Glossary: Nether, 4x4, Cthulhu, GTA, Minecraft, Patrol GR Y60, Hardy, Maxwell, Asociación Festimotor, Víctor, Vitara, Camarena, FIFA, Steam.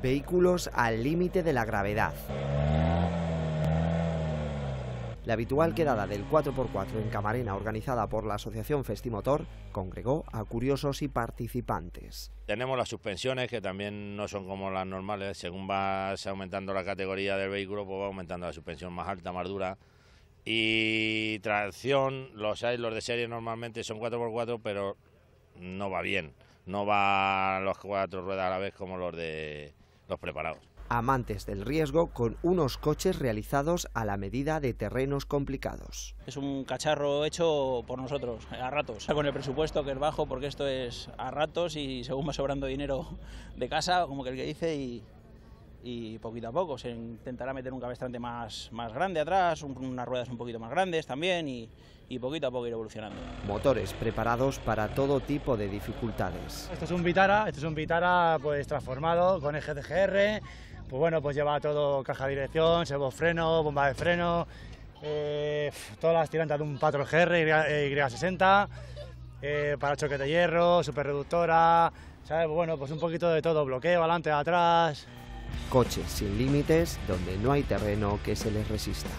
vehículos al límite de la gravedad. La habitual quedada del 4x4 en Camarena, organizada por la Asociación Festimotor, congregó a curiosos y participantes. Tenemos las suspensiones, que también no son como las normales. Según vas aumentando la categoría del vehículo, pues va aumentando la suspensión más alta, más dura. Y tracción, los de serie normalmente son 4x4, pero no va bien. No va los cuatro ruedas a la vez como los de los preparados. Amantes del riesgo con unos coches realizados a la medida de terrenos complicados. Es un cacharro hecho por nosotros, a ratos. Con el presupuesto que es bajo, porque esto es a ratos y según va sobrando dinero de casa, como que el que dice, y poquito a poco se intentará meter un cabestrante más grande atrás, unas ruedas un poquito más grandes también y poquito a poco ir evolucionando. Motores preparados para todo tipo de dificultades. Este es un Vitara pues transformado con eje de GR. Pues bueno, pues lleva todo caja de dirección, servofreno, bomba de freno, todas las tirantas de un Patrol GR Y60, parachoques de hierro, superreductora, ¿sabes? Bueno, pues un poquito de todo, bloqueo, adelante, atrás. Coches sin límites donde no hay terreno que se les resista.